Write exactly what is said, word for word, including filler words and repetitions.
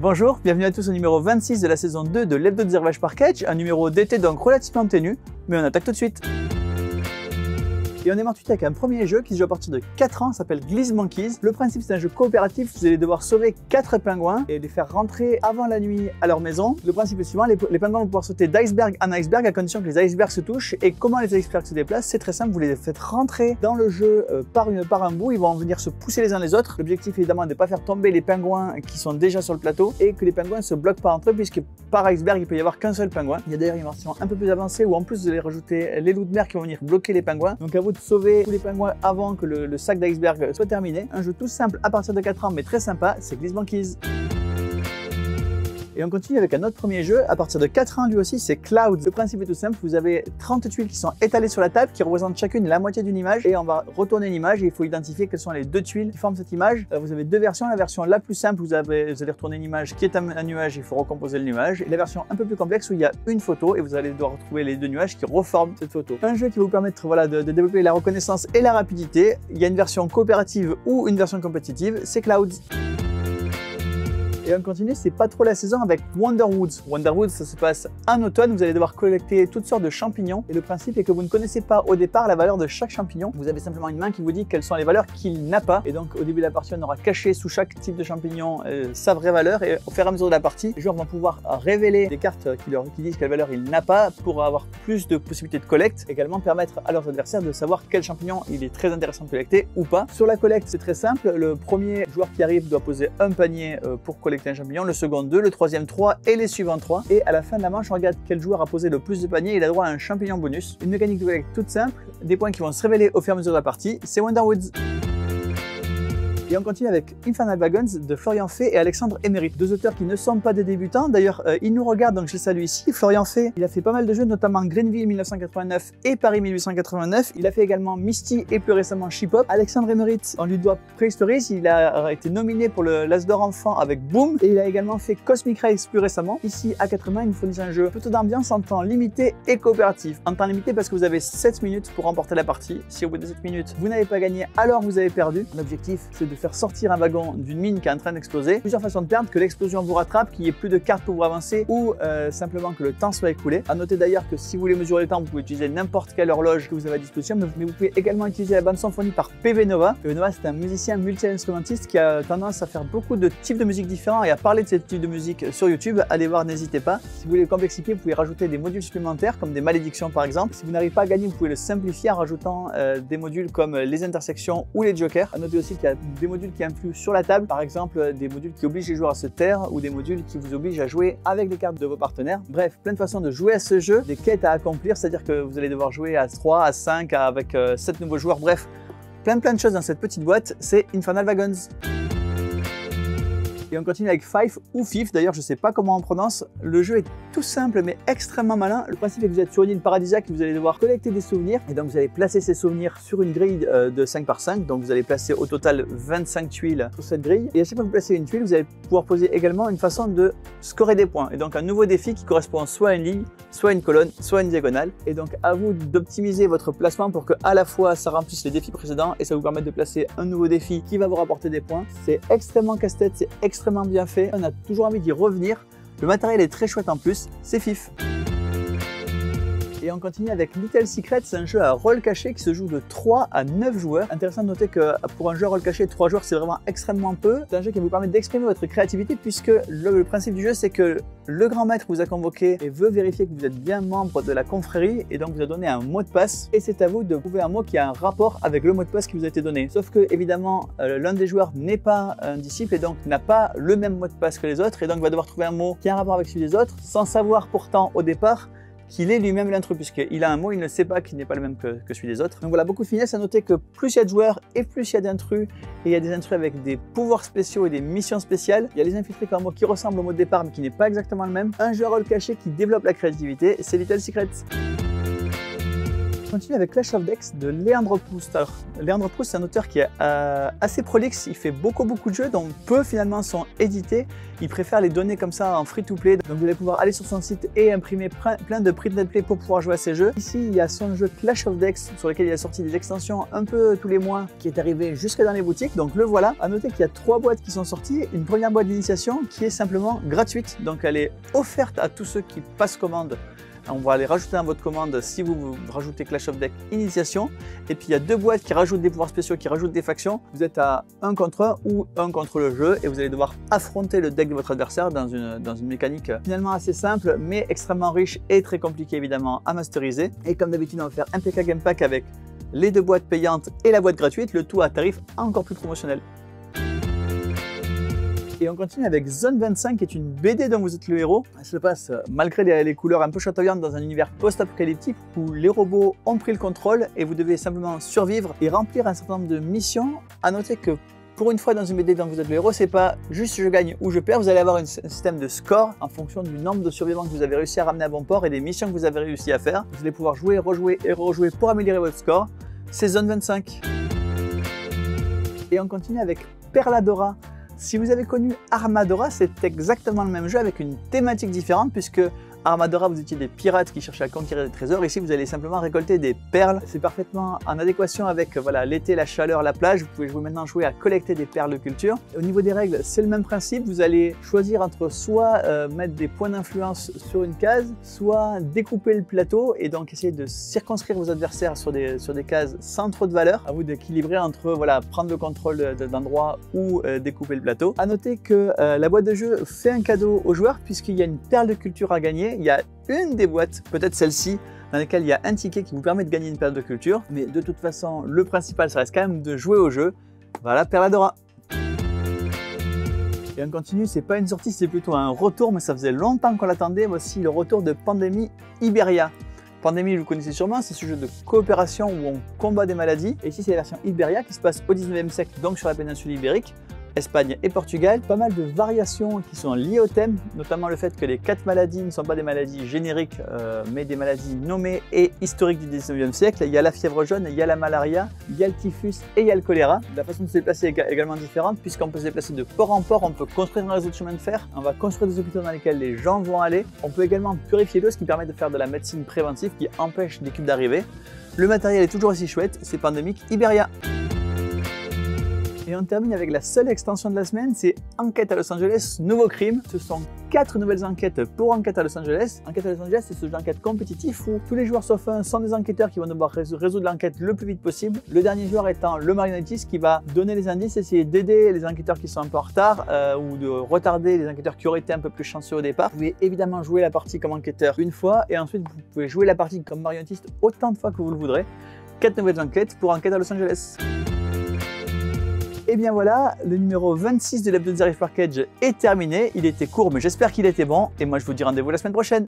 Bonjour, bienvenue à tous au numéro vingt-six de la saison deux de l'Hebdo des Arrivages PARKAGE, un numéro d'été donc relativement ténu, mais on attaque tout de suite. Et on démarre tout de suite avec un premier jeu qui se joue à partir de quatre ans, s'appelle Glisse Banquise. Le principe, c'est un jeu coopératif, vous allez devoir sauver quatre pingouins et les faire rentrer avant la nuit à leur maison. Le principe est suivant, les, les pingouins vont pouvoir sauter d'iceberg en iceberg à condition que les icebergs se touchent. Et comment les icebergs se déplacent? C'est très simple, vous les faites rentrer dans le jeu euh, par, une, par un bout, ils vont venir se pousser les uns les autres. L'objectif évidemment est de ne pas faire tomber les pingouins qui sont déjà sur le plateau et que les pingouins ne se bloquent pas entre eux puisque par iceberg il peut y avoir qu'un seul pingouin. Il y a d'ailleurs une version un peu plus avancée où en plus de les rajouter les loups de mer qui vont venir bloquer les pingouins. Donc à vous de sauver tous les pingouins avant que le, le sac d'iceberg soit terminé. Un jeu tout simple à partir de quatre ans mais très sympa, c'est Glisse Banquise. Et on continue avec un autre premier jeu à partir de quatre ans lui aussi, c'est Clouds. Le principe est tout simple, vous avez trente tuiles qui sont étalées sur la table qui représentent chacune la moitié d'une image et on va retourner une image et il faut identifier quelles sont les deux tuiles qui forment cette image. Vous avez deux versions, la version la plus simple, vous, avez, vous allez retourner une image qui est un, un nuage, il faut recomposer le nuage, et la version un peu plus complexe où il y a une photo et vous allez devoir retrouver les deux nuages qui reforment cette photo. Un jeu qui va vous permettre voilà, de, de développer la reconnaissance et la rapidité. Il y a une version coopérative ou une version compétitive, c'est Clouds. Et on continue, c'est pas trop la saison avec Wonder Woods. Wonder Woods, ça se passe en automne, vous allez devoir collecter toutes sortes de champignons. Et le principe est que vous ne connaissez pas au départ la valeur de chaque champignon. Vous avez simplement une main qui vous dit quelles sont les valeurs qu'il n'a pas. Et donc au début de la partie, on aura caché sous chaque type de champignon euh, sa vraie valeur. Et au fur et à mesure de la partie, les joueurs vont pouvoir révéler des cartes qui leur qui disent quelle valeur il n'a pas pour avoir plus de possibilités de collecte. Également permettre à leurs adversaires de savoir quel champignon il est très intéressant de collecter ou pas. Sur la collecte, c'est très simple. Le premier joueur qui arrive doit poser un panier euh, pour collecter un champignon, le second deux, le troisième trois et les suivants trois. Et à la fin de la manche, on regarde quel joueur a posé le plus de paniers, il a droit à un champignon bonus. Une mécanique de collecte toute simple, des points qui vont se révéler au fur et à mesure de la partie, c'est Wonder Woods. Et on continue avec Infernal Wagons de Florian Fay et Alexandre Emerit, deux auteurs qui ne sont pas des débutants. D'ailleurs, euh, ils nous regardent, donc je les salue ici. Florian Fay, il a fait pas mal de jeux, notamment Greenville mille neuf cent quatre-vingt-neuf et Paris mille huit cent quatre-vingt-neuf. Il a fait également Misty et plus récemment Shippop. Alexandre Emerit, on lui doit Prehistoric. Il a été nominé pour le L'As d'Or Enfant avec Boom. Et il a également fait Cosmic Rise plus récemment. Ici, à quatre mains, ils nous fournissent un jeu plutôt d'ambiance en temps limité et coopératif. En temps limité parce que vous avez sept minutes pour remporter la partie. Si au bout de sept minutes, vous n'avez pas gagné, alors vous avez perdu. L'objectif, c'est de faire sortir un wagon d'une mine qui est en train d'exploser. Plusieurs façons de perdre, que l'explosion vous rattrape, qu'il n'y ait plus de cartes pour vous avancer ou euh, simplement que le temps soit écoulé. A noter d'ailleurs que si vous voulez mesurer le temps, vous pouvez utiliser n'importe quelle horloge que vous avez à disposition, mais vous pouvez également utiliser la bande son fournie par P V Nova. P V Nova, c'est un musicien multi-instrumentiste qui a tendance à faire beaucoup de types de musique différents et à parler de ces types de musique sur YouTube. Allez voir, n'hésitez pas. Si vous voulez le complexifier, vous pouvez rajouter des modules supplémentaires comme des malédictions par exemple. Si vous n'arrivez pas à gagner, vous pouvez le simplifier en rajoutant euh, des modules comme les intersections ou les jokers. A noter aussi qu'il y a des modules qui influent sur la table, par exemple des modules qui obligent les joueurs à se taire ou des modules qui vous obligent à jouer avec les cartes de vos partenaires. Bref, plein de façons de jouer à ce jeu, des quêtes à accomplir, c'est-à-dire que vous allez devoir jouer à trois, à cinq, avec euh, sept nouveaux joueurs, bref, plein plein de choses dans cette petite boîte, c'est Infernal Wagons. Et on continue avec Fyfe ou Fyfe, d'ailleurs je sais pas comment on prononce. Le jeu est tout simple mais extrêmement malin. Le principe est que vous êtes sur une île paradisiaque, vous allez devoir collecter des souvenirs. Et donc vous allez placer ces souvenirs sur une grille de cinq par cinq. Donc vous allez placer au total vingt-cinq tuiles sur cette grille. Et à chaque fois que vous placez une tuile, vous allez pouvoir poser également une façon de scorer des points. Et donc un nouveau défi qui correspond soit à une ligne, soit à une colonne, soit à une diagonale. Et donc à vous d'optimiser votre placement pour que à la fois ça remplisse les défis précédents et ça vous permette de placer un nouveau défi qui va vous rapporter des points. C'est extrêmement casse-tête, c'est extrêmement bien fait, on a toujours envie d'y revenir. Le matériel est très chouette en plus, c'est Fyfe. Et on continue avec Little Secret, c'est un jeu à rôle caché qui se joue de trois à neuf joueurs. Intéressant de noter que pour un jeu à rôle caché, trois joueurs c'est vraiment extrêmement peu. C'est un jeu qui vous permet d'exprimer votre créativité puisque le, le principe du jeu c'est que le grand maître vous a convoqué et veut vérifier que vous êtes bien membre de la confrérie et donc vous a donné un mot de passe et c'est à vous de trouver un mot qui a un rapport avec le mot de passe qui vous a été donné. Sauf que évidemment l'un des joueurs n'est pas un disciple et donc n'a pas le même mot de passe que les autres et donc va devoir trouver un mot qui a un rapport avec celui des autres sans savoir pourtant au départ qu'il est lui-même l'intrus, puisqu'il a un mot, il ne sait pas qu'il n'est pas le même que, que celui des autres. Donc voilà, beaucoup de finesse à noter que plus il y a de joueurs et plus il y a d'intrus, et il y a des intrus avec des pouvoirs spéciaux et des missions spéciales. Il y a les infiltrés qui ont un mot qui ressemble au mot de départ mais qui n'est pas exactement le même. Un jeu à rôle caché qui développe la créativité, c'est Little Secret. Je continue avec Clash of Decks de Léandre Proust. Alors, Léandre Proust, c'est un auteur qui est euh, assez prolixe, il fait beaucoup beaucoup de jeux, dont peu finalement sont édités. Il préfère les donner comme ça en free-to-play, donc vous allez pouvoir aller sur son site et imprimer plein de print-and-play pour pouvoir jouer à ces jeux. Ici, il y a son jeu Clash of Decks, sur lequel il a sorti des extensions un peu tous les mois, qui est arrivé jusque dans les boutiques, donc le voilà. À noter qu'il y a trois boîtes qui sont sorties, une première boîte d'initiation qui est simplement gratuite, donc elle est offerte à tous ceux qui passent commande. On va les rajouter dans votre commande si vous rajoutez Clash of Deck Initiation. Et puis il y a deux boîtes qui rajoutent des pouvoirs spéciaux, qui rajoutent des factions. Vous êtes à un contre un ou un contre le jeu et vous allez devoir affronter le deck de votre adversaire dans une, dans une mécanique finalement assez simple mais extrêmement riche et très compliquée évidemment à masteriser. Et comme d'habitude, on va faire un P K Game Pack avec les deux boîtes payantes et la boîte gratuite, le tout à tarif encore plus promotionnel. Et on continue avec Zone vingt-cinq qui est une B D dont vous êtes le héros. Elle se passe, malgré les, les couleurs un peu chatoyantes, dans un univers post-apocalyptique où les robots ont pris le contrôle et vous devez simplement survivre et remplir un certain nombre de missions. À noter que pour une fois dans une B D dont vous êtes le héros, c'est pas juste je gagne ou je perds, vous allez avoir un système de score en fonction du nombre de survivants que vous avez réussi à ramener à bon port et des missions que vous avez réussi à faire. Vous allez pouvoir jouer, rejouer et rejouer pour améliorer votre score. C'est Zone vingt-cinq. Et on continue avec Perladora. Si vous avez connu Armadora, c'est exactement le même jeu avec une thématique différente puisque Armadora, vous étiez des pirates qui cherchaient à conquérir des trésors. Ici, vous allez simplement récolter des perles. C'est parfaitement en adéquation avec voilà, l'été, la chaleur, la plage. Vous pouvez maintenant jouer à collecter des perles de culture. Au niveau des règles, c'est le même principe. Vous allez choisir entre soit euh, mettre des points d'influence sur une case, soit découper le plateau et donc essayer de circonscrire vos adversaires sur des, sur des cases sans trop de valeur. À vous d'équilibrer entre voilà, prendre le contrôle d'endroit ou euh, découper le plateau. À noter que euh, la boîte de jeu fait un cadeau aux joueurs puisqu'il y a une perle de culture à gagner. Il y a une des boîtes, peut-être celle-ci, dans laquelle il y a un ticket qui vous permet de gagner une perle de culture. Mais de toute façon, le principal, ça reste quand même de jouer au jeu. Voilà, Perladora. Et on continue, c'est pas une sortie, c'est plutôt un retour, mais ça faisait longtemps qu'on l'attendait. Voici le retour de Pandémie Iberia. Pandémie, vous connaissez sûrement, c'est ce jeu de coopération où on combat des maladies. Et ici, c'est la version Iberia qui se passe au dix-neuvième siècle, donc sur la péninsule ibérique. Espagne et Portugal, pas mal de variations qui sont liées au thème, notamment le fait que les quatre maladies ne sont pas des maladies génériques, euh, mais des maladies nommées et historiques du dix-neuvième siècle. Il y a la fièvre jaune, il y a la malaria, il y a le typhus et il y a le choléra. La façon de se déplacer est également différente, puisqu'on peut se déplacer de port en port, on peut construire un réseau de chemin de fer, on va construire des hôpitaux dans lesquels les gens vont aller, on peut également purifier l'eau, ce qui permet de faire de la médecine préventive qui empêche des cubes d'arriver. Le matériel est toujours aussi chouette, c'est Pandémique Iberia. Et on termine avec la seule extension de la semaine, c'est Enquêtes à Los Angeles, nouveau crime. Ce sont quatre nouvelles enquêtes pour Enquêtes à Los Angeles. Enquêtes à Los Angeles, c'est ce jeu d'enquête compétitif où tous les joueurs sauf un sont des enquêteurs qui vont devoir résoudre l'enquête le plus vite possible. Le dernier joueur étant le marionnettiste qui va donner les indices, essayer d'aider les enquêteurs qui sont un peu en retard euh, ou de retarder les enquêteurs qui auraient été un peu plus chanceux au départ. Vous pouvez évidemment jouer la partie comme enquêteur une fois et ensuite vous pouvez jouer la partie comme marionnettiste autant de fois que vous le voudrez. Quatre nouvelles enquêtes pour Enquêtes à Los Angeles. Et bien voilà, le numéro vingt-six de l'Hebdo des Arrivages PARKAGE est terminé. Il était court, mais j'espère qu'il était bon. Et moi, je vous dis rendez-vous la semaine prochaine.